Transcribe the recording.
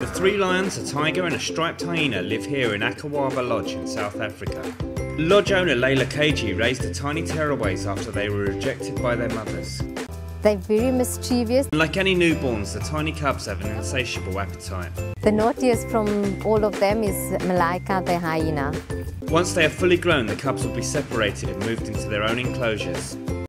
The three lions, a tiger and a striped hyena live here in Akawaba Lodge in South Africa. Lodge owner Leila Keiji raised the tiny tearaways after they were rejected by their mothers. They're very mischievous. Like any newborns, the tiny cubs have an insatiable appetite. The naughtiest from all of them is Malaika, the hyena. Once they are fully grown, the cubs will be separated and moved into their own enclosures.